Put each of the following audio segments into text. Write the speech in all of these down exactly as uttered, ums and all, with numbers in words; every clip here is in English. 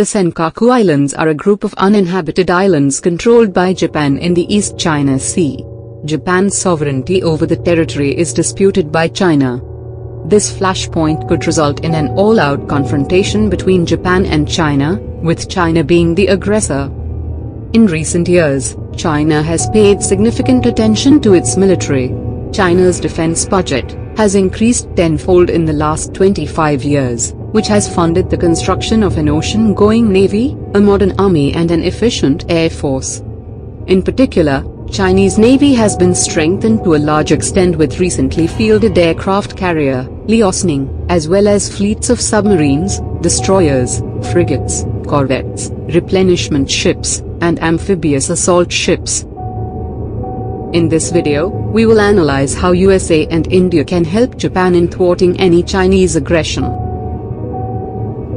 The Senkaku Islands are a group of uninhabited islands controlled by Japan in the East China Sea. Japan's sovereignty over the territory is disputed by China. This flashpoint could result in an all-out confrontation between Japan and China, with China being the aggressor. In recent years, China has paid significant attention to its military. China's defense budget has increased tenfold in the last twenty-five years, which has funded the construction of an ocean-going navy, a modern army and an efficient air force. In particular, Chinese Navy has been strengthened to a large extent with recently fielded aircraft carrier, Liaoning, as well as fleets of submarines, destroyers, frigates, corvettes, replenishment ships, and amphibious assault ships. In this video, we will analyze how U S A and India can help Japan in thwarting any Chinese aggression.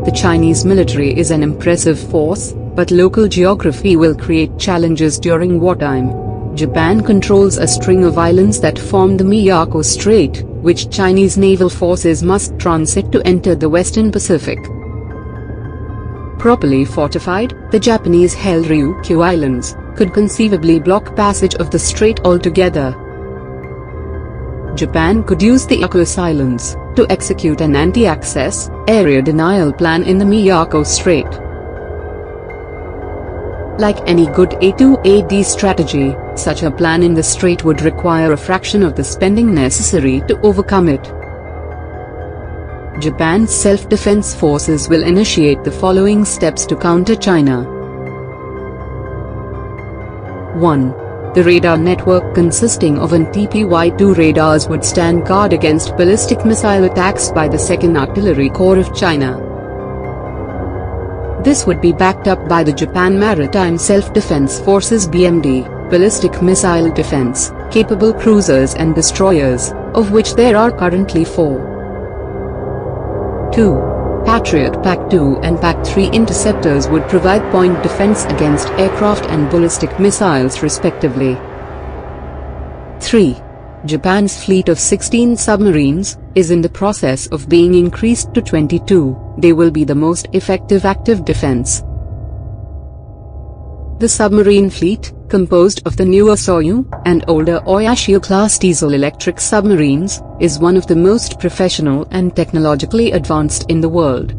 The Chinese military is an impressive force, but local geography will create challenges during wartime. Japan controls a string of islands that form the Miyako Strait, which Chinese naval forces must transit to enter the Western Pacific. Properly fortified, the Japanese-held Ryukyu Islands could conceivably block passage of the strait altogether. Japan could use the Ryukyu Islands to execute an anti-access, area denial plan in the Miyako Strait. Like any good A two A D strategy, such a plan in the strait would require a fraction of the spending necessary to overcome it. Japan's self-defense forces will initiate the following steps to counter China. one. The radar network consisting of A N T P Y two radars would stand guard against ballistic missile attacks by the second Artillery Corps of China. This would be backed up by the Japan Maritime Self-Defense Forces B M D, ballistic missile defense, capable cruisers and destroyers, of which there are currently four. two. Patriot PAC two and PAC three interceptors would provide point defense against aircraft and ballistic missiles respectively. three. Japan's fleet of sixteen submarines is in the process of being increased to twenty-two, they will be the most effective active defense. The submarine fleet, composed of the newer Soryu and older Oyashio class diesel-electric submarines, is one of the most professional and technologically advanced in the world.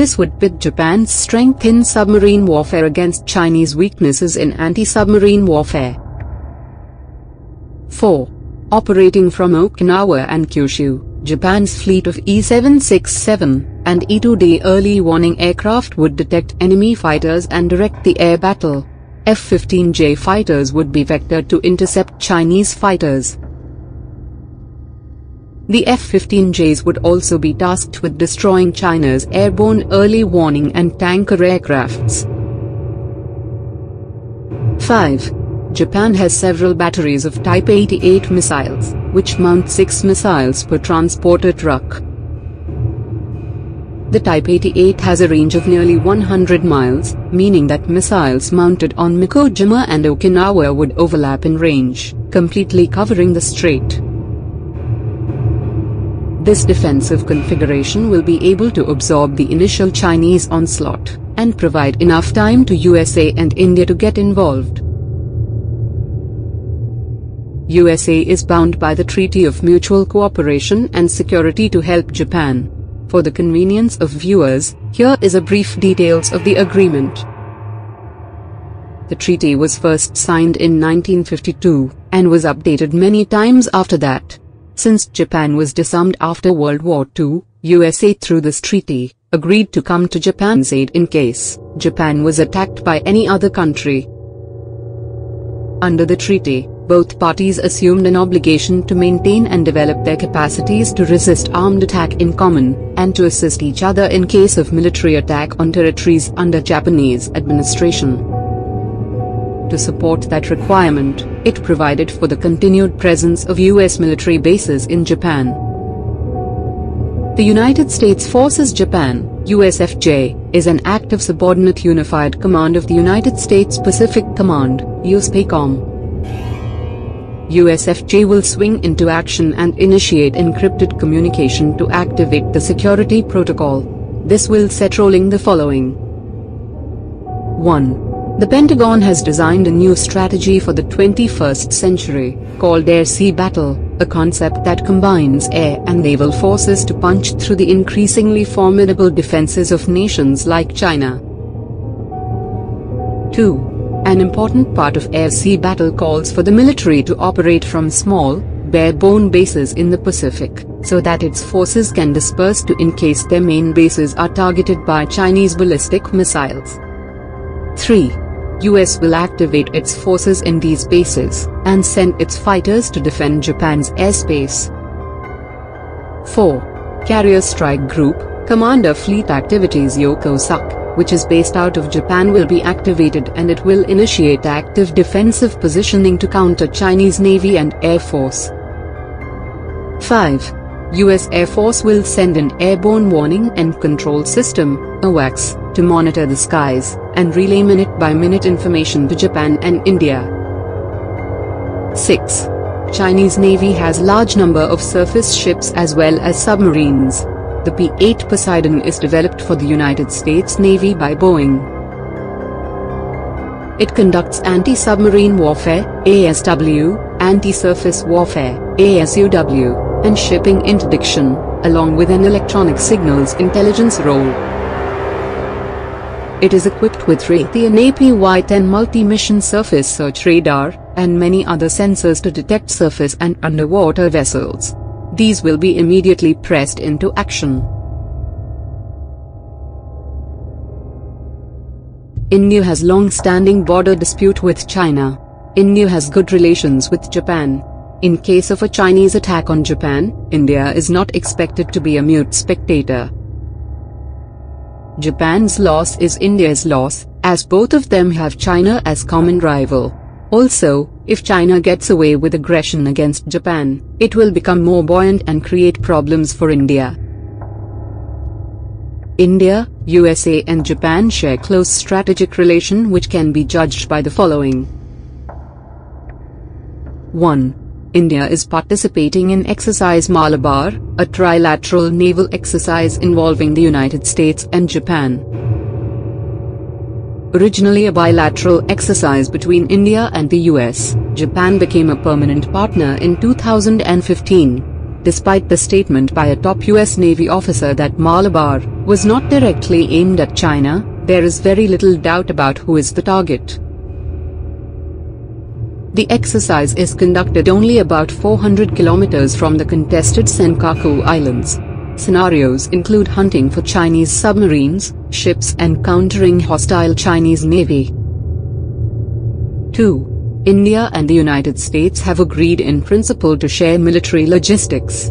This would pit Japan's strength in submarine warfare against Chinese weaknesses in anti-submarine warfare. four. Operating from Okinawa and Kyushu, Japan's fleet of E seven sixty-seven and E two D early warning aircraft would detect enemy fighters and direct the air battle. F fifteen J fighters would be vectored to intercept Chinese fighters. The F fifteen Js would also be tasked with destroying China's airborne early warning and tanker aircrafts. five. Japan has several batteries of Type eighty-eight missiles, which mount six missiles per transporter truck. The Type eighty-eight has a range of nearly one hundred miles, meaning that missiles mounted on Miyakojima and Okinawa would overlap in range, completely covering the strait. This defensive configuration will be able to absorb the initial Chinese onslaught, and provide enough time to U S A and India to get involved. U S A is bound by the Treaty of Mutual Cooperation and Security to help Japan. For the convenience of viewers, here is a brief details of the agreement. The treaty was first signed in nineteen fifty-two, and was updated many times after that. Since Japan was disarmed after World War Two, U S A through this treaty, agreed to come to Japan's aid in case Japan was attacked by any other country. Under the treaty, both parties assumed an obligation to maintain and develop their capacities to resist armed attack in common, and to assist each other in case of military attack on territories under Japanese administration. To support that requirement, it provided for the continued presence of U S military bases in Japan. The United States Forces Japan, U S F J, is an active subordinate unified command of the United States Pacific Command, U S PACOM. U S F J will swing into action and initiate encrypted communication to activate the security protocol. This will set rolling the following. one. The Pentagon has designed a new strategy for the twenty-first century, called Air-Sea Battle, a concept that combines air and naval forces to punch through the increasingly formidable defenses of nations like China. two. An important part of Air-Sea Battle calls for the military to operate from small, bare-bone bases in the Pacific, so that its forces can disperse to in case their main bases are targeted by Chinese ballistic missiles. three. U S will activate its forces in these bases, and send its fighters to defend Japan's airspace. four. Carrier Strike Group, Commander Fleet Activities Yokosuka, which is based out of Japan, will be activated, and it will initiate active defensive positioning to counter Chinese Navy and Air Force. five. U S Air Force will send an airborne warning and control system, AWACS, to monitor the skies, and relay minute-by-minute information to Japan and India. six. Chinese Navy has large number of surface ships as well as submarines. The P eight Poseidon is developed for the United States Navy by Boeing. It conducts anti-submarine warfare, A S W, anti-surface warfare, A S U W, and shipping interdiction, along with an electronic signals intelligence role. It is equipped with R A T I and A P Y ten multi-mission surface search radar, and many other sensors to detect surface and underwater vessels. These will be immediately pressed into action. India has long-standing border dispute with China. India has good relations with Japan. In case of a Chinese attack on Japan, India is not expected to be a mute spectator. Japan's loss is India's loss, as both of them have China as common rival. Also, if China gets away with aggression against Japan, it will become more buoyant and create problems for India. India, U S A and Japan share close strategic relation, which can be judged by the following. one. India is participating in Exercise Malabar, a trilateral naval exercise involving the United States and Japan. Originally a bilateral exercise between India and the U S, Japan became a permanent partner in two thousand fifteen, despite the statement by a top U S Navy officer that Malabar was not directly aimed at China. There is very little doubt about who is the target. The exercise is conducted only about four hundred kilometers from the contested Senkaku Islands. Scenarios include hunting for Chinese submarines, ships and countering hostile Chinese Navy. two. India and the United States have agreed in principle to share military logistics.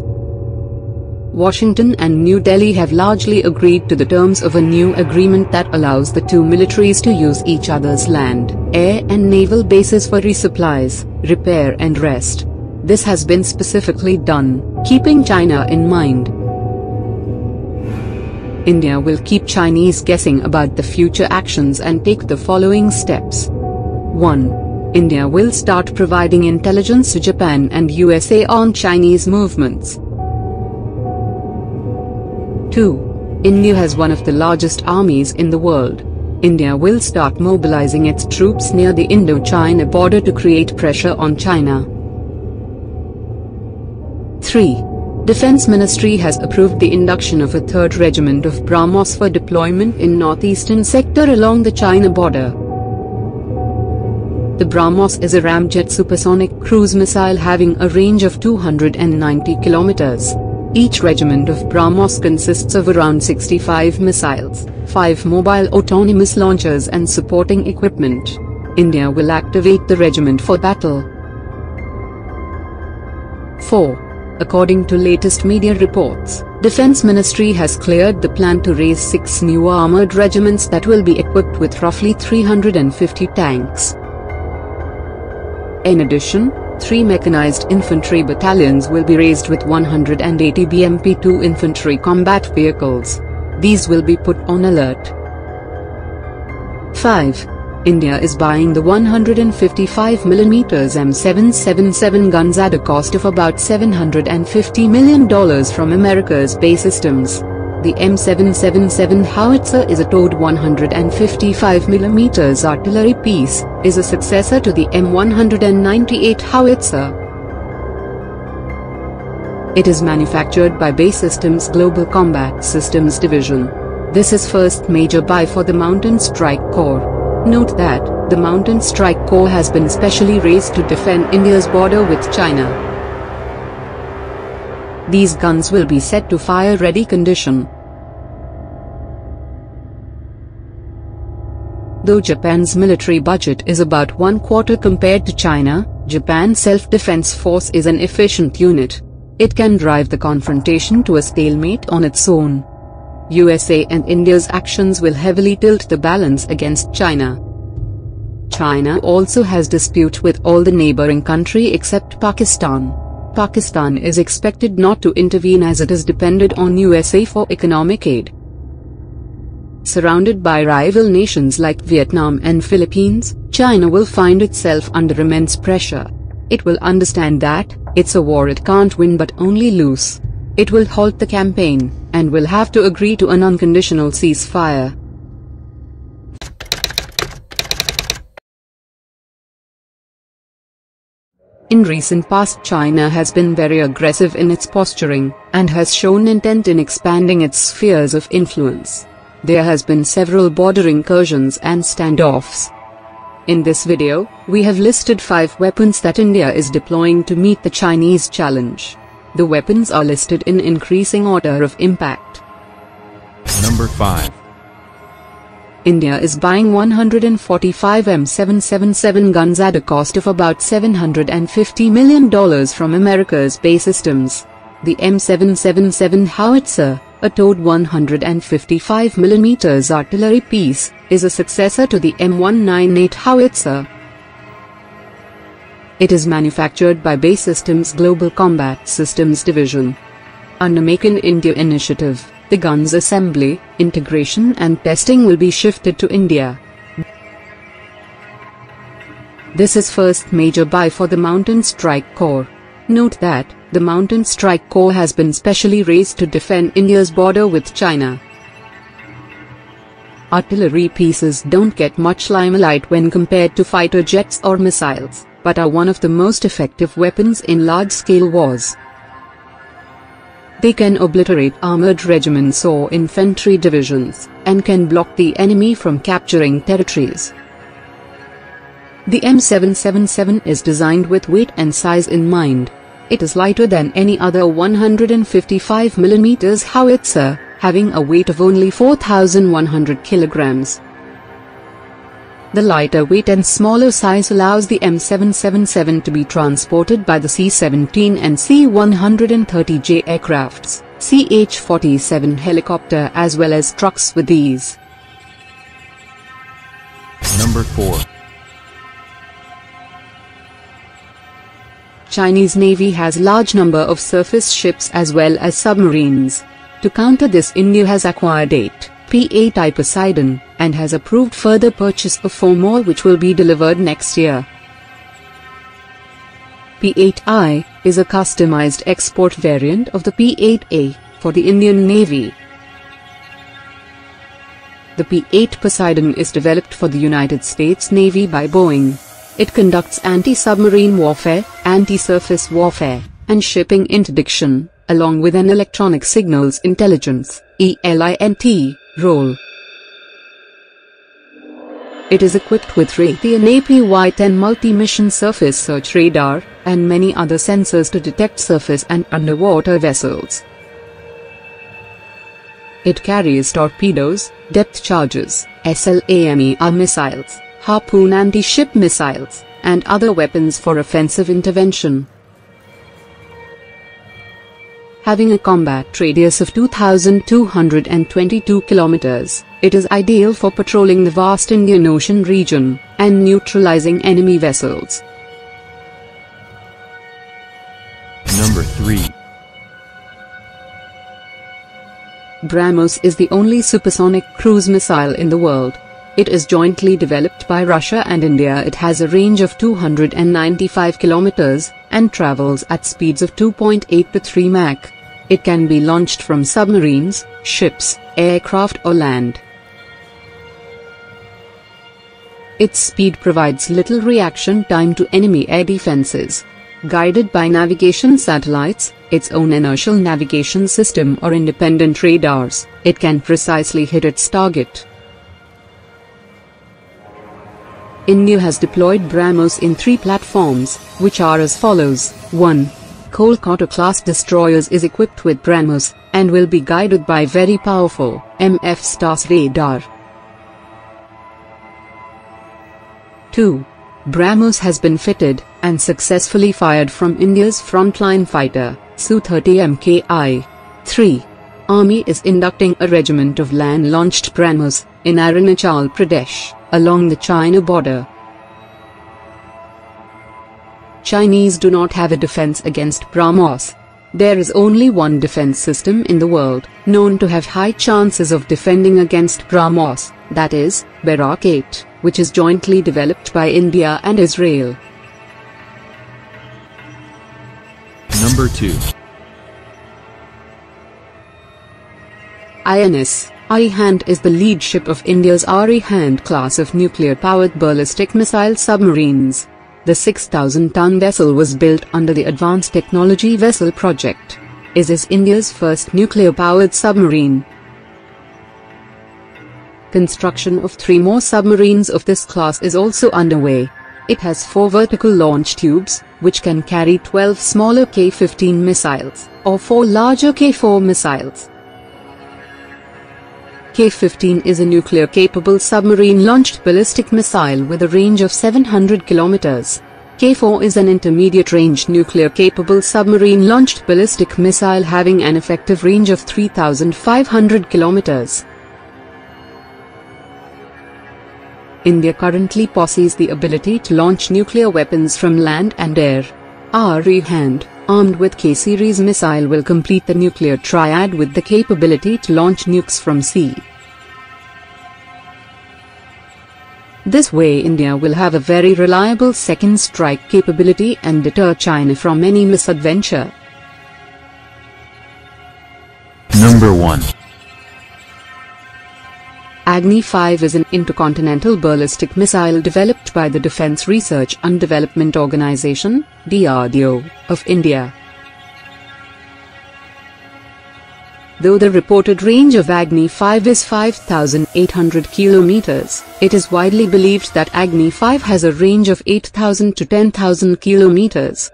Washington and New Delhi have largely agreed to the terms of a new agreement that allows the two militaries to use each other's land, air and naval bases for resupplies, repair and rest. This has been specifically done, keeping China in mind. India will keep Chinese guessing about the future actions and take the following steps. one. India will start providing intelligence to Japan and U S A on Chinese movements. two. India has one of the largest armies in the world. India will start mobilizing its troops near the Indo-China border to create pressure on China. three. Defense Ministry has approved the induction of a third regiment of BrahMos for deployment in northeastern sector along the China border. The BrahMos is a ramjet supersonic cruise missile having a range of two hundred ninety kilometers. Each regiment of BrahMos consists of around sixty-five missiles, five mobile autonomous launchers and supporting equipment. India will activate the regiment for battle. four. According to latest media reports, Defense Ministry has cleared the plan to raise six new armoured regiments that will be equipped with roughly three hundred fifty tanks. In addition, three mechanised infantry battalions will be raised with one hundred eighty B M P two infantry combat vehicles. These will be put on alert. five. India is buying the one hundred fifty-five millimeter M seven seventy-seven guns at a cost of about seven hundred fifty million dollars from America's B A E Systems. The M seven seventy-seven howitzer is a towed one hundred fifty-five millimeter artillery piece, is a successor to the M one ninety-eight howitzer. It is manufactured by B A E Systems Global Combat Systems Division. This is first major buy for the Mountain Strike Corps. Note that, the Mountain Strike Corps has been specially raised to defend India's border with China. These guns will be set to fire-ready condition. Though Japan's military budget is about one quarter compared to China, Japan's self-defense force is an efficient unit. It can drive the confrontation to a stalemate on its own. U S A and India's actions will heavily tilt the balance against China. China also has dispute with all the neighboring country except Pakistan. Pakistan is expected not to intervene as it is dependent on U S A for economic aid. Surrounded by rival nations like Vietnam and Philippines, China will find itself under immense pressure. It will understand that, it's a war it can't win but only lose. It will halt the campaign, and will have to agree to an unconditional ceasefire. In recent past, China has been very aggressive in its posturing, and has shown intent in expanding its spheres of influence. There has been several border incursions and standoffs. In this video, we have listed five weapons that India is deploying to meet the Chinese challenge. The weapons are listed in increasing order of impact. Number five. India is buying one hundred forty-five M seven seventy-seven guns at a cost of about seven hundred fifty million dollars from America's B A E Systems. The M seven seventy-seven howitzer, a towed one hundred fifty-five millimeter artillery piece, is a successor to the M one ninety-eight howitzer. It is manufactured by B A E Systems Global Combat Systems Division. Under Make in India initiative, the gun's assembly, integration and testing will be shifted to India. This is first major buy for the Mountain Strike Corps. Note that, the Mountain Strike Corps has been specially raised to defend India's border with China. Artillery pieces don't get much limelight when compared to fighter jets or missiles, but are one of the most effective weapons in large-scale wars. They can obliterate armored regiments or infantry divisions, and can block the enemy from capturing territories. The M seven seventy-seven is designed with weight and size in mind. It is lighter than any other one hundred fifty-five millimeter howitzer, having a weight of only four thousand one hundred kilograms. The lighter weight and smaller size allows the M seven seventy-seven to be transported by the C seventeen and C one thirty J aircrafts, C H forty-seven helicopter as well as trucks with these. Number four. Chinese Navy has large number of surface ships as well as submarines. To counter this, India has acquired eight P eight I Poseidon, and has approved further purchase of four more which will be delivered next year. P eight I is a customized export variant of the P eight A for the Indian Navy. The P eight Poseidon is developed for the United States Navy by Boeing. It conducts anti-submarine warfare, anti-surface warfare, and shipping interdiction, along with an electronic signals intelligence (E L I N T) role. It is equipped with Raytheon A P Y ten multi-mission surface search radar, and many other sensors to detect surface and underwater vessels. It carries torpedoes, depth charges, SLAMER missiles, Harpoon anti-ship missiles, and other weapons for offensive intervention. Having a combat radius of two thousand two hundred twenty-two kilometers, it is ideal for patrolling the vast Indian Ocean region, and neutralizing enemy vessels. Number three. BrahMos is the only supersonic cruise missile in the world. It is jointly developed by Russia and India. It has a range of two hundred ninety-five kilometers, and travels at speeds of two point eight to three Mach. It can be launched from submarines, ships, aircraft or land. Its speed provides little reaction time to enemy air defenses. Guided by navigation satellites, its own inertial navigation system or independent radars, it can precisely hit its target. India has deployed BrahMos in three platforms, which are as follows. one. Kolkata-class destroyers is equipped with BrahMos, and will be guided by very powerful M F Stars radar. two. BrahMos has been fitted, and successfully fired from India's frontline fighter, S U thirty M K I. three. Army is inducting a regiment of land-launched BrahMos, in Arunachal Pradesh, along the China border. Chinese do not have a defense against BrahMos. There is only one defense system in the world, known to have high chances of defending against BrahMos, that is, Barak eight, which is jointly developed by India and Israel. Number two. I N S Arihant is the lead ship of India's Arihant class of nuclear-powered ballistic missile submarines. The six thousand ton vessel was built under the Advanced Technology Vessel project. It is India's first nuclear-powered submarine. Construction of three more submarines of this class is also underway. It has four vertical launch tubes, which can carry twelve smaller K fifteen missiles, or four larger K four missiles. K fifteen is a nuclear-capable submarine-launched ballistic missile with a range of seven hundred kilometers. K four is an intermediate-range nuclear-capable submarine-launched ballistic missile having an effective range of three thousand five hundred kilometers. India currently possesses the ability to launch nuclear weapons from land and air. Arihant, armed with K series missile, will complete the nuclear triad with the capability to launch nukes from sea. This way India will have a very reliable second strike capability and deter China from any misadventure. Number one. Agni five is an intercontinental ballistic missile developed by the Defence Research and Development Organisation (D R D O) of India. Though the reported range of Agni five is five thousand eight hundred kilometers, it is widely believed that Agni five has a range of eight thousand to ten thousand kilometers.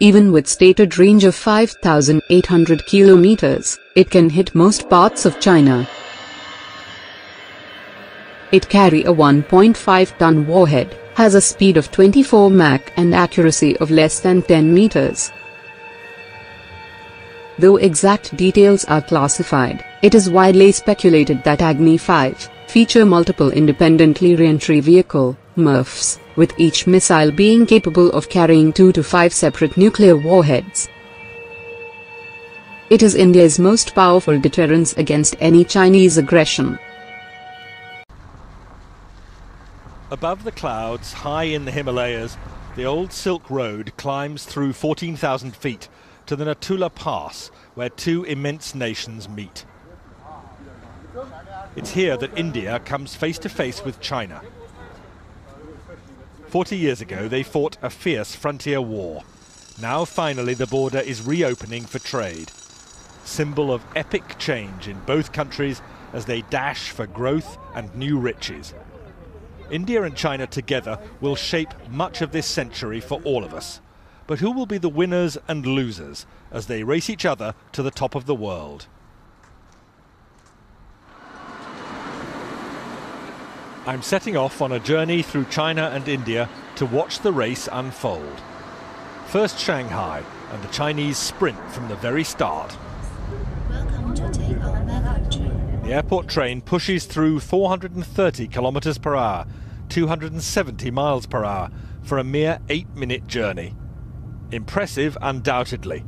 Even with stated range of five thousand eight hundred kilometers, it can hit most parts of China. It carries a one point five ton warhead, has a speed of twenty-four Mach and accuracy of less than ten meters. Though exact details are classified, it is widely speculated that Agni five feature multiple independently re-entry vehicle M R F Vs, with each missile being capable of carrying two to five separate nuclear warheads. It is India's most powerful deterrence against any Chinese aggression. Above the clouds, high in the Himalayas, the old Silk Road climbs through fourteen thousand feet to the Natula Pass, where two immense nations meet. It's here that India comes face to face with China. Forty years ago, they fought a fierce frontier war. Now finally the border is reopening for trade. Symbol of epic change in both countries as they dash for growth and new riches. India and China together will shape much of this century for all of us. But who will be the winners and losers as they race each other to the top of the world? I'm setting off on a journey through China and India to watch the race unfold. First Shanghai and the Chinese sprint from the very start. Welcome to take on Barak. The airport train pushes through four hundred thirty kilometers per hour, two hundred seventy miles per hour, for a mere eight minute journey. Impressive, undoubtedly.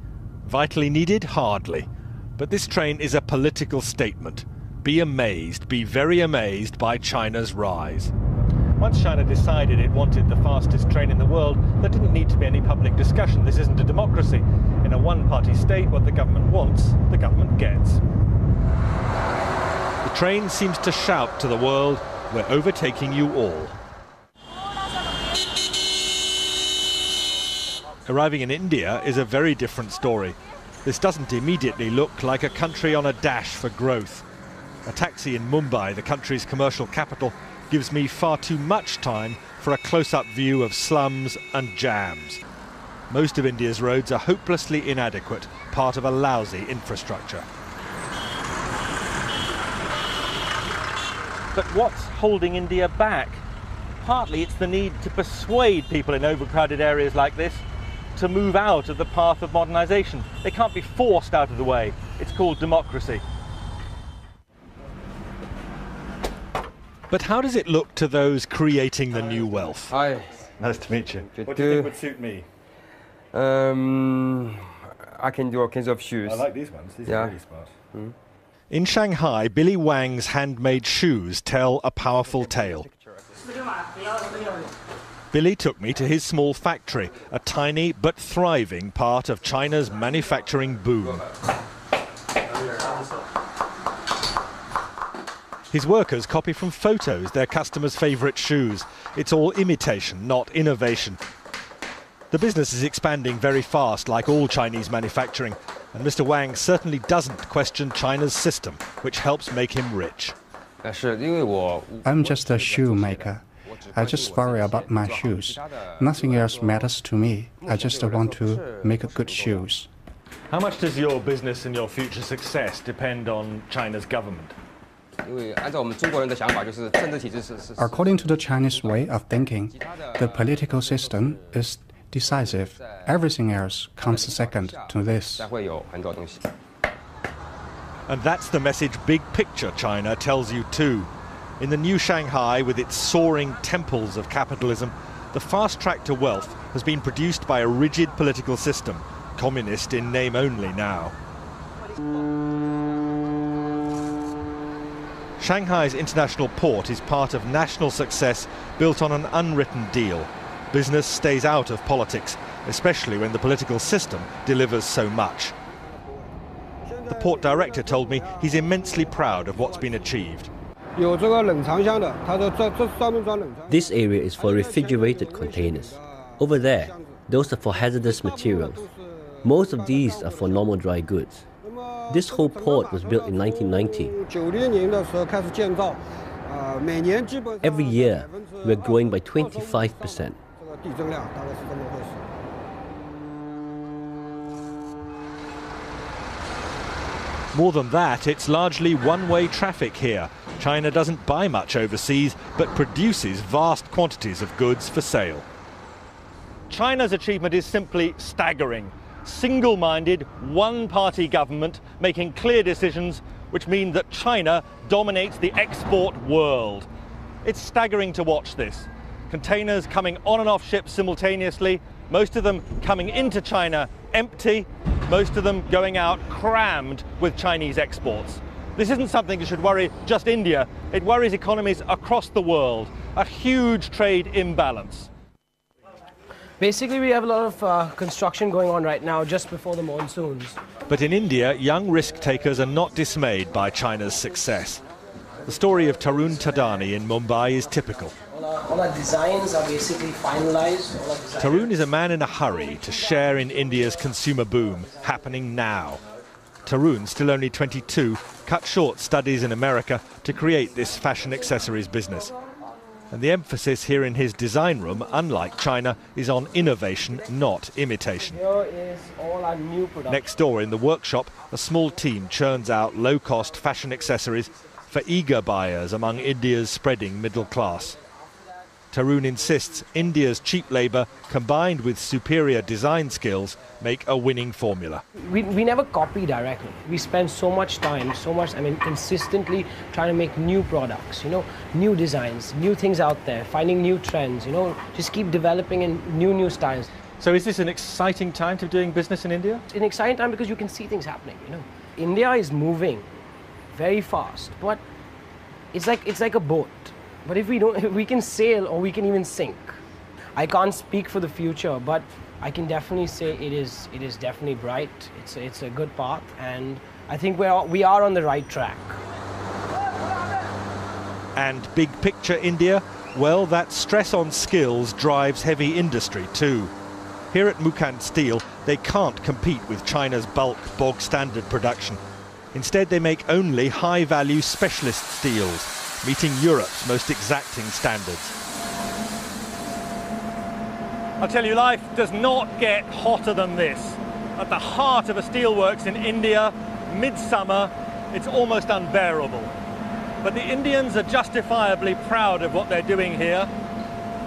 Vitally needed, hardly. But this train is a political statement. Be amazed, be very amazed by China's rise. Once China decided it wanted the fastest train in the world, there didn't need to be any public discussion. This isn't a democracy. In a one-party state, what the government wants train seems to shout to the world, "We're overtaking you all." Arriving in India is a very different story. This doesn't immediately look like a country on a dash for growth. A taxi in Mumbai, the country's commercial capital, gives me far too much time for a close-up view of slums and jams. Most of India's roads are hopelessly inadequate, part of a lousy infrastructure. But what's holding India back? Partly it's the need to persuade people in overcrowded areas like this to move out of the path of modernization. They can't be forced out of the way. It's called democracy. But how does it look to those creating the new wealth? Hi. Nice to meet you. What do you think would suit me? Um, I can do all kinds of shoes. I like these ones. These yeah. are really smart. Mm. In Shanghai, Billy Wang's handmade shoes tell a powerful tale. Billy took me to his small factory, a tiny but thriving part of China's manufacturing boom. His workers copy from photos their customers' favourite shoes. It's all imitation, not innovation. The business is expanding very fast, like all Chinese manufacturing, and Mister Wang certainly doesn't question China's system, which helps make him rich. I'm just a shoemaker. I just worry about my shoes. Nothing else matters to me. I just want to make good shoes. How much does your business and your future success depend on China's government? According to the Chinese way of thinking, the political system is decisive. Everything else comes second to this. And that's the message Big Picture China tells you too. In the new Shanghai, with its soaring temples of capitalism, the fast track to wealth has been produced by a rigid political system, communist in name only now. Shanghai's international port is part of national success built on an unwritten deal. Business stays out of politics, especially when the political system delivers so much. The port director told me he's immensely proud of what's been achieved. This area is for refrigerated containers. Over there, those are for hazardous materials. Most of these are for normal dry goods. This whole port was built in nineteen ninety. Every year, we're growing by twenty-five percent. More than that, it's largely one-way traffic here. China doesn't buy much overseas, but produces vast quantities of goods for sale. China's achievement is simply staggering. Single-minded, one-party government making clear decisions, which mean that China dominates the export world. It's staggering to watch this. Containers coming on and off ships simultaneously, most of them coming into China empty, most of them going out crammed with Chinese exports. This isn't something that should worry just India. It worries economies across the world. A huge trade imbalance. Basically, we have a lot of uh, construction going on right now, just before the monsoons. But in India, young risk-takers are not dismayed by China's success. The story of Tarun Thadani in Mumbai is typical. All our designs are basically finalized. Tarun is a man in a hurry to share in India's consumer boom, happening now. Tarun, still only twenty-two, cut short studies in America to create this fashion accessories business. And the emphasis here in his design room, unlike China, is on innovation, not imitation. Here is all our new product. Next door in the workshop, a small team churns out low-cost fashion accessories for eager buyers among India's spreading middle class. Tarun insists India's cheap labour, combined with superior design skills, make a winning formula. We, we never copy directly. We spend so much time, so much, I mean, consistently trying to make new products, you know, new designs, new things out there, finding new trends, you know, just keep developing in new, new styles. So is this an exciting time to doing business in India? It's an exciting time because you can see things happening, you know. India is moving very fast, but it's like, it's like a boat. But if we don't, if we can sail or we can even sink. I can't speak for the future, but I can definitely say it is, it is definitely bright. It's, it's a good path, and I think we are, we are on the right track. And big picture India, well, that stress on skills drives heavy industry too. Here at Mukand Steel, they can't compete with China's bulk bog standard production. Instead, they make only high-value specialist steels, meeting Europe's most exacting standards. I'll tell you, life does not get hotter than this. At the heart of a steelworks in India, midsummer, it's almost unbearable. But the Indians are justifiably proud of what they're doing here,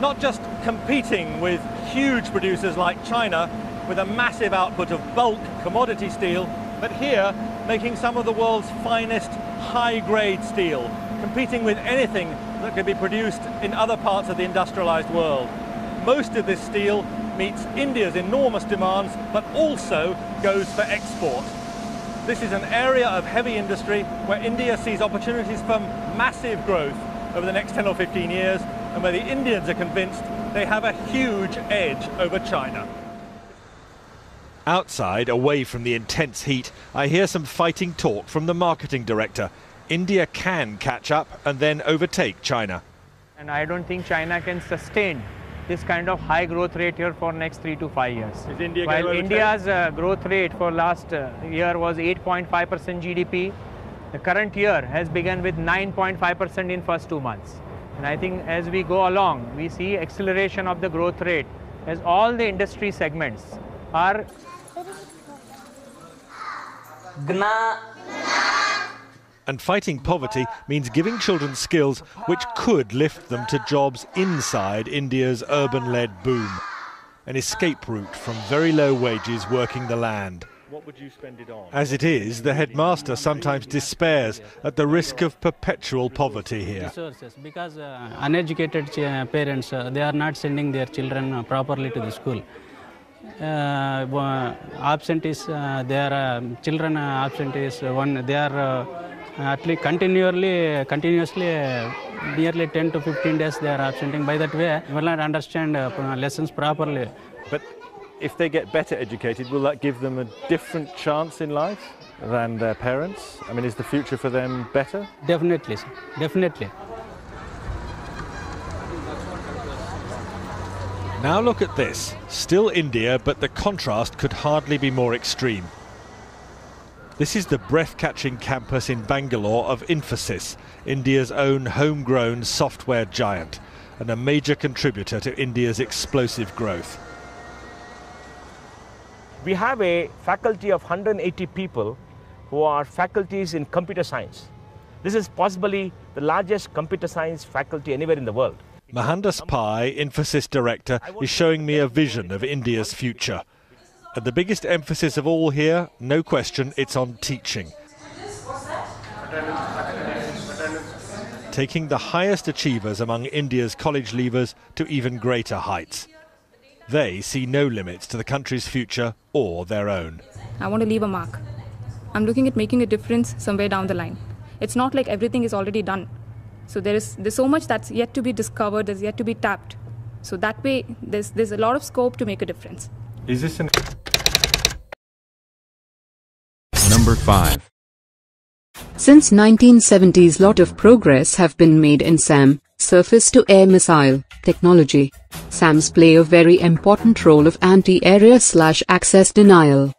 not just competing with huge producers like China with a massive output of bulk commodity steel, but here making some of the world's finest high-grade steel, competing with anything that could be produced in other parts of the industrialized world. Most of this steel meets India's enormous demands, but also goes for export. This is an area of heavy industry where India sees opportunities for massive growth over the next ten or fifteen years, and where the Indians are convinced they have a huge edge over China. Outside, away from the intense heat, I hear some fighting talk from the marketing director. India can catch up and then overtake China. And I don't think China can sustain this kind of high growth rate here for next three to five years. Is India While India's uh, growth rate for last uh, year was eight point five percent G D P, the current year has begun with nine point five percent in first two months. And I think as we go along, we see acceleration of the growth rate as all the industry segments are... And fighting poverty means giving children skills which could lift them to jobs inside India's urban-led boom. An escape route from very low wages working the land. What would you spend it on? As it is, the headmaster sometimes despairs at the risk of perpetual poverty here. Because uh, uneducated parents, uh, they are not sending their children properly to the school. Uh, absentees, uh, their uh, children uh, absentees, uh, one, they are... Uh, At least continually, continuously, uh, nearly ten to fifteen days they are absenting. By that way, we will not understand uh, lessons properly. But if they get better educated, will that give them a different chance in life than their parents? I mean, is the future for them better? Definitely, sir. Definitely. Now look at this. Still India, but the contrast could hardly be more extreme. This is the breath-catching campus in Bangalore of Infosys, India's own homegrown software giant, and a major contributor to India's explosive growth. We have a faculty of one hundred eighty people who are faculties in computer science. This is possibly the largest computer science faculty anywhere in the world. Mohandas Pai, Infosys director, is showing me a vision of India's future. And the biggest emphasis of all here, no question, it's on teaching. Taking the highest achievers among India's college leavers to even greater heights. They see no limits to the country's future or their own. I want to leave a mark. I'm looking at making a difference somewhere down the line. It's not like everything is already done. So there is, there's so much that's yet to be discovered, there's yet to be tapped. So that way, there's, there's a lot of scope to make a difference. Is this an... Number five. Since nineteen seventies, lot of progress have been made in SAM, surface-to-air missile, technology. SAMs play a very important role of anti-area slash access denial.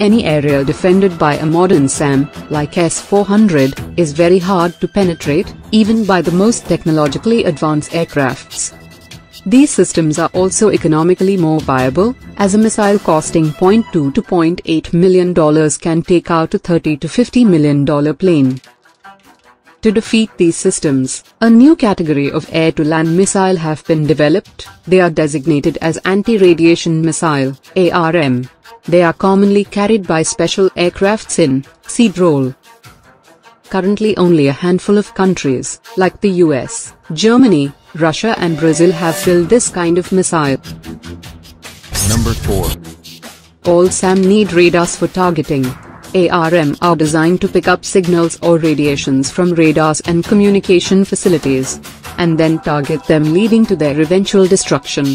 Any area defended by a modern SAM, like S four hundred, is very hard to penetrate, even by the most technologically advanced aircrafts. These systems are also economically more viable, as a missile costing zero point two to zero point eight million dollars can take out a thirty to fifty million dollar plane. To defeat these systems, a new category of air-to-land missile have been developed. They are designated as anti-radiation missile, A R M. They are commonly carried by special aircrafts in seed role. Currently only a handful of countries, like the U S, Germany, Russia and Brazil have built this kind of missile. Number four. All SAM need radars for targeting. A R M are designed to pick up signals or radiations from radars and communication facilities, and then target them, leading to their eventual destruction.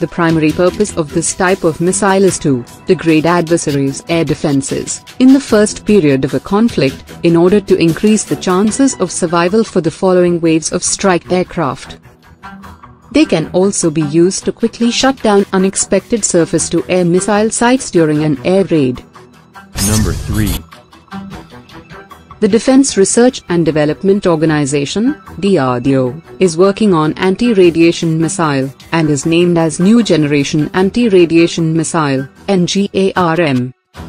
The primary purpose of this type of missile is to degrade adversaries' air defenses in the first period of a conflict, in order to increase the chances of survival for the following waves of strike aircraft. They can also be used to quickly shut down unexpected surface-to-air missile sites during an air raid. Number three. The Defense Research and Development Organization (D R D O) is working on anti-radiation missile, and is named as New Generation Anti-Radiation Missile (N G A R M).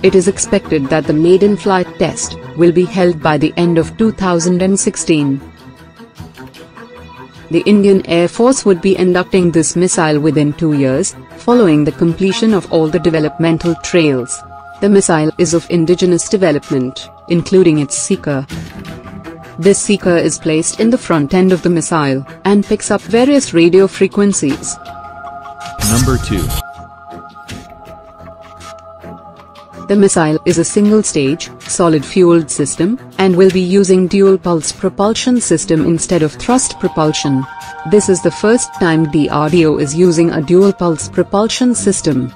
It is expected that the maiden flight test will be held by the end of two thousand sixteen. The Indian Air Force would be inducting this missile within two years, following the completion of all the developmental trails. The missile is of indigenous development, including its seeker. This seeker is placed in the front end of the missile, and picks up various radio frequencies. Number two. The missile is a single-stage, solid-fueled system, and will be using dual-pulse propulsion system instead of thrust propulsion. This is the first time D R D O is using a dual-pulse propulsion system.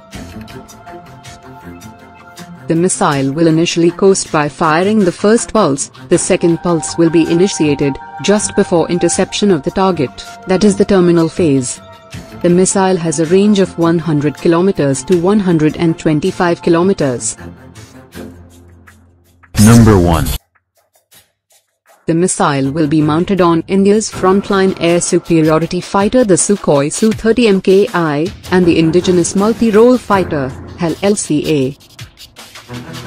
The missile will initially coast by firing the first pulse. The second pulse will be initiated, just before interception of the target, that is the terminal phase. The missile has a range of one hundred kilometers to one hundred twenty-five kilometers. Number one. The missile will be mounted on India's frontline air superiority fighter, the Sukhoi S U thirty M K I, and the indigenous multi-role fighter, H A L L C A.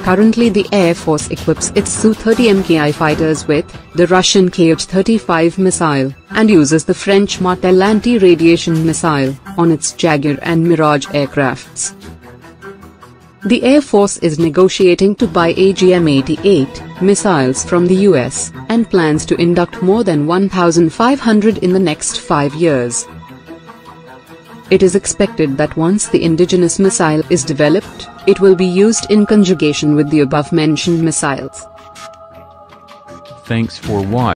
Currently the Air Force equips its S U thirty M K I fighters with the Russian K H thirty-five missile, and uses the French Martel anti-radiation missile on its Jaguar and Mirage aircrafts. The Air Force is negotiating to buy A G M eighty-eight missiles from the U S, and plans to induct more than one thousand five hundred in the next five years. It is expected that once the indigenous missile is developed, it will be used in conjugation with the above-mentioned missiles. Thanks for watching.